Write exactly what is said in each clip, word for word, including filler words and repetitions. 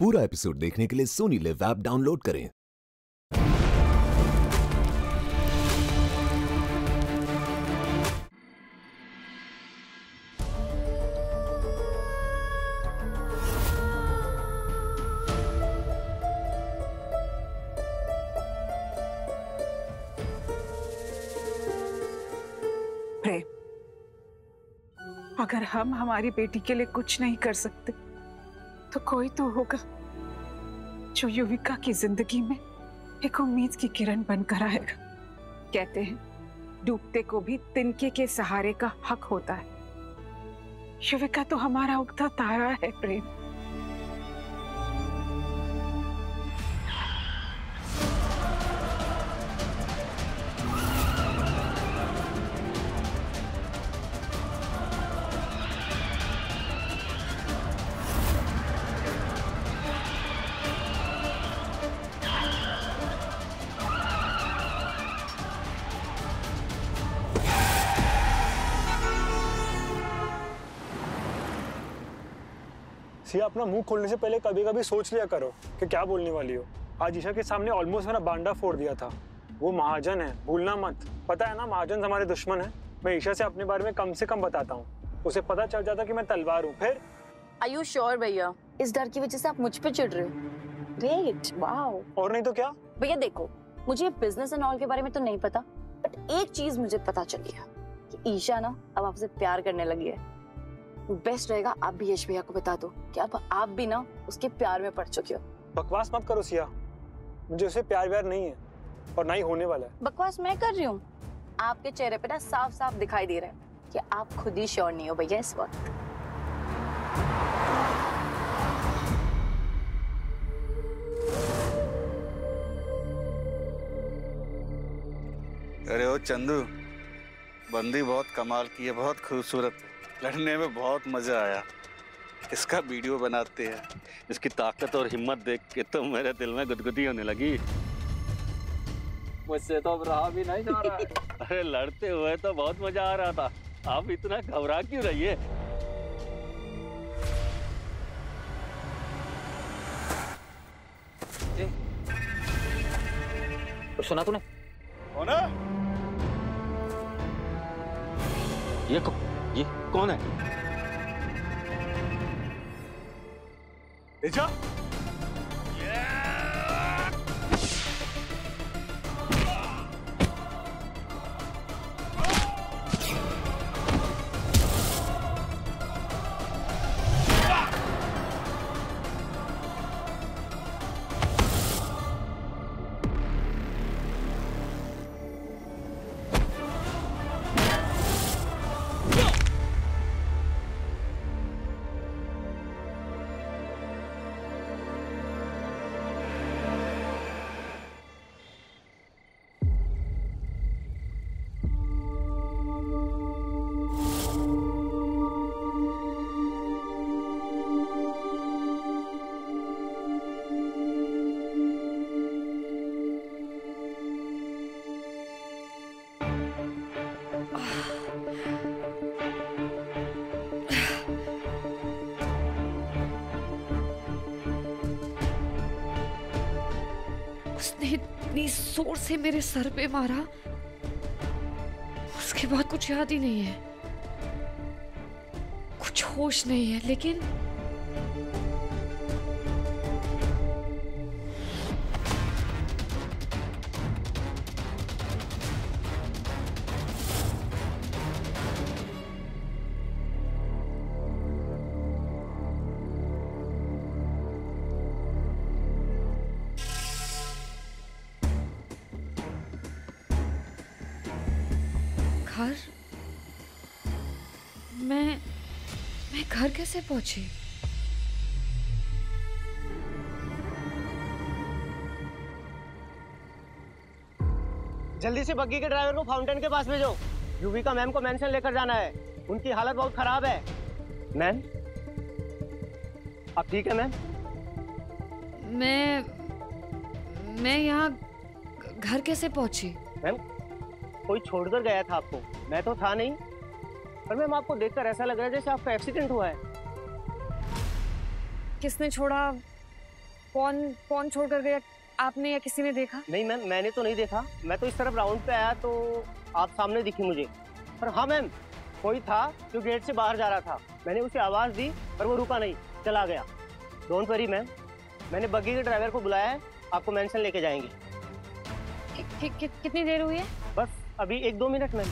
पूरा एपिसोड देखने के लिए सोनी लिव ऐप डाउनलोड करें। अगर हम हमारी बेटी के लिए कुछ नहीं कर सकते तो कोई तो होगा जो युविका की जिंदगी में एक उम्मीद की किरण बनकर आएगा। कहते हैं डूबते को भी तिनके के सहारे का हक होता है। युविका तो हमारा उगता तारा है प्रेम। सिया, अपना मुंह खोलने से पहले कभी कभी सोच लिया करो कि क्या बोलने वाली हो। आज ईशा के सामने ऑलमोस्ट मेरा बांडा फोड़ दिया था। वो महाजन है, भूलना मत। पता है ना, महाजन हमारे दुश्मन है। मैं ईशा से अपने बारे में कम से कम बताता हूँ, उसे पता चल जाता कि मैं तलवार हूँ। फिर आर यू श्योर भैया, इस डर की वजह से आप मुझ पे चिढ़ रहे हो? Great, wow. और नहीं तो क्या भैया, देखो मुझे बिजनेस एंड ऑल के बारे में तो नहीं पता, बट एक चीज मुझे पता चली है कि ईशा ना अब आपसे प्यार करने लगी है। बेस्ट रहेगा आप भी यश भैया को बता दो कि आप आप भी ना उसके प्यार में पड़ चुके हो। बकवास मत करो सिया, मुझे उससे प्यार व्यार नहीं है और ना ही होने वाला है। बकवास मैं कर रही हूँ, आपके चेहरे पे ना साफ साफ दिखाई दे रहा है कि आप खुद ही श्योर नहीं हो भैया इस वक्त। अरे ओ चंदू, बंदी बहुत कमाल की है, बहुत खूबसूरत है, लड़ने में बहुत मजा आया। इसका वीडियो बनाते हैं, इसकी ताकत और हिम्मत देख के तो मेरे दिल में गुदगुदी होने लगी। मुझसे तो अब रहा भी नहीं जा रहा। अरे लड़ते हुए तो बहुत मजा आ रहा था, आप इतना घबरा क्यों रही है? तो सुना तूने? ये को ये कौन है? ईशा? जोर से मेरे सर पे मारा, उसके बाद कुछ याद ही नहीं है, कुछ होश नहीं है। लेकिन मैं मैं घर कैसे पहुंची? जल्दी से बग्गी के ड्राइवर को फाउंटेन के पास भेजो। युविका मैम को मेंशन लेकर जाना है, उनकी हालत बहुत खराब है। मैम आप ठीक है मैम? मैं मैं यहाँ घर कैसे पहुंची? मैम कोई छोड़कर गया था आपको, मैं तो था नहीं। पर मैम आपको देखकर ऐसा लग रहा है जैसे आपका एक्सीडेंट हुआ है। किसने छोड़ा पॉन पॉन छोड़कर गया आपने या किसी ने देखा? नहीं मैम, मैंने तो नहीं देखा। मैं तो इस तरफ राउंड पे आया तो आप सामने दिखे मुझे। पर हाँ मैम, कोई था जो गेट से बाहर जा रहा था। मैंने उसे आवाज़ दी पर वो रुका नहीं, चला गया। डोंट वरी मैम, मैंने बग्गी के ड्राइवर को बुलाया है, आपको मेंशन लेके जाएंगे। कि, कि, कि, कितनी देर हुई है? बस अभी एक दो मिनट मैम।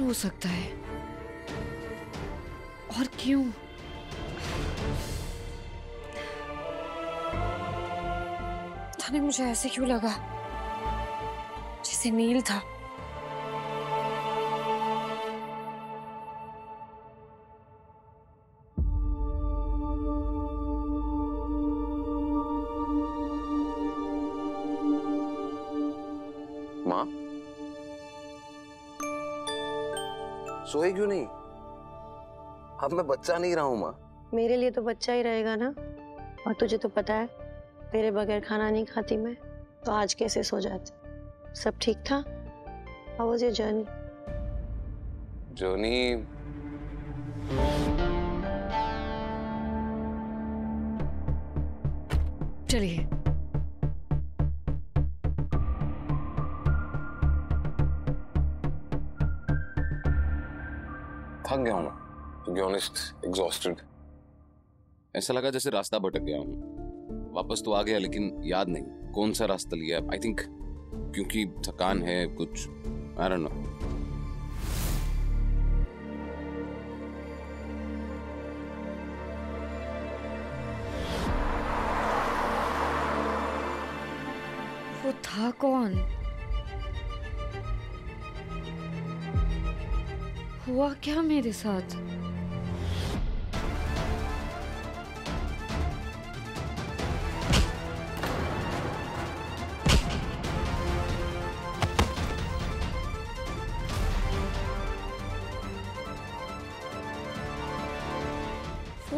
हो सकता है और क्यों? थाने मुझे ऐसे क्यों लगा जैसे नील था। माँ सोए क्यों नहीं? अब मैं बच्चा नहीं रहा हूँ माँ। मेरे लिए तो बच्चा ही रहेगा ना, और तुझे तो पता है मेरे बगैर खाना नहीं खाती मैं, तो आज कैसे सो जाती। सब ठीक था? How was your journey? Journey चलिए थक गया हूँ मैं, to be honest, exhausted. ऐसा लगा जैसे रास्ता भटक गया हूँ। वापस तो आ गया लेकिन याद नहीं कौन सा रास्ता लिया। आई थिंक क्योंकि थकान है कुछ, I don't know. वो था कौन? हुआ क्या मेरे साथ? वो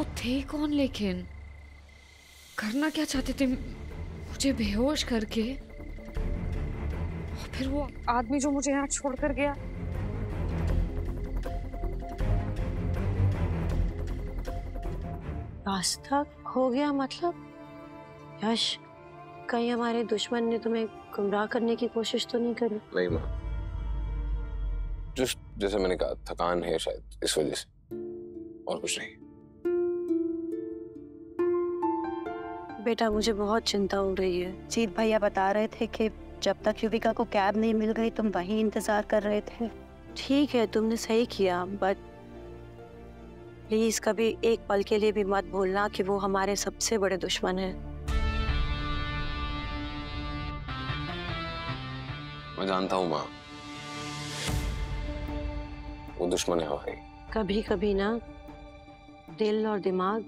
थे कौन लेकिन? करना क्या चाहते थे मुझे बेहोश करके? और फिर वो आदमी जो मुझे यहाँ छोड़कर गया, रास्ता खो गया मतलब? यश, कहीं हमारे दुश्मन ने तुम्हें गुमराह करने की कोशिश तो नहीं करी? नहीं माँ, जस्ट जैसे मैंने कहा थकान है शायद, इस वजह से, और कुछ नहीं। बेटा मुझे बहुत चिंता हो रही है। जीत भैया बता रहे थे कि जब तक युविका को कैब नहीं मिल गई तुम वहीं इंतजार कर रहे थे। ठीक है तुमने सही किया, बट प्लीज कभी एक पल के लिए भी मत भूलना कि वो हमारे सबसे बड़े दुश्मन हैं। मैं जानता हूँ माँ, वो दुश्मन है हमारे। कभी कभी ना दिल और दिमाग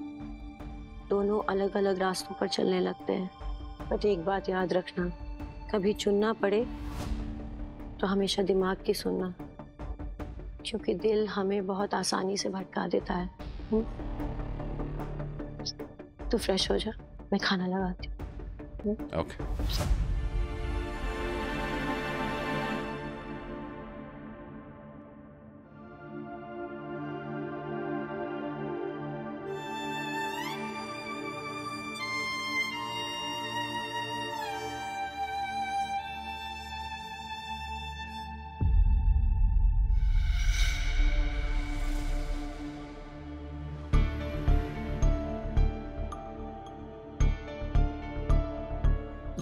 दोनों अलग अलग रास्तों पर चलने लगते हैं, बट एक बात याद रखना, कभी चुनना पड़े तो हमेशा दिमाग की सुनना, क्योंकि दिल हमें बहुत आसानी से भटका देता है। हुँ? तू फ्रेश हो जा, मैं खाना लगाती हूँ। ओके।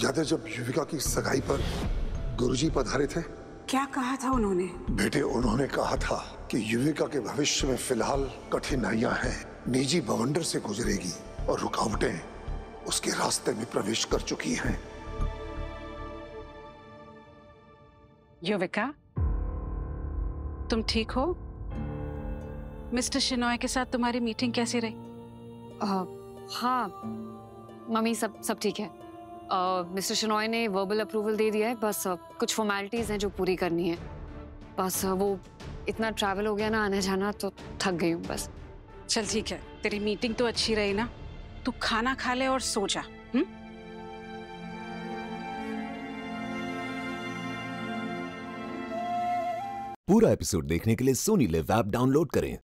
याद है जब युविका की सगाई पर गुरुजी पधारे थे? क्या कहा था उन्होंने? बेटे उन्होंने कहा था कि युविका के भविष्य में फिलहाल कठिनाइयां हैं, निजी बवंडर से गुजरेगी और रुकावटें उसके रास्ते में प्रवेश कर चुकी हैं। युविका, तुम ठीक हो? मिस्टर शिनॉय के साथ तुम्हारी मीटिंग कैसी रही? आ, हाँ मम्मी सब सब ठीक है। मिस्टर शिनॉय ने वर्बल अप्रूवल दे दिया है, बस कुछ फॉर्मेलिटीज़ हैं जो पूरी करनी है। बस वो इतना ट्रैवल हो गया ना आने जाना, तो थक गई हूँ बस। चल ठीक है, तेरी मीटिंग तो अच्छी रही ना, तू खाना खा ले और सो जा। पूरा एपिसोड देखने के लिए सोनी लिव ऐप डाउनलोड करें।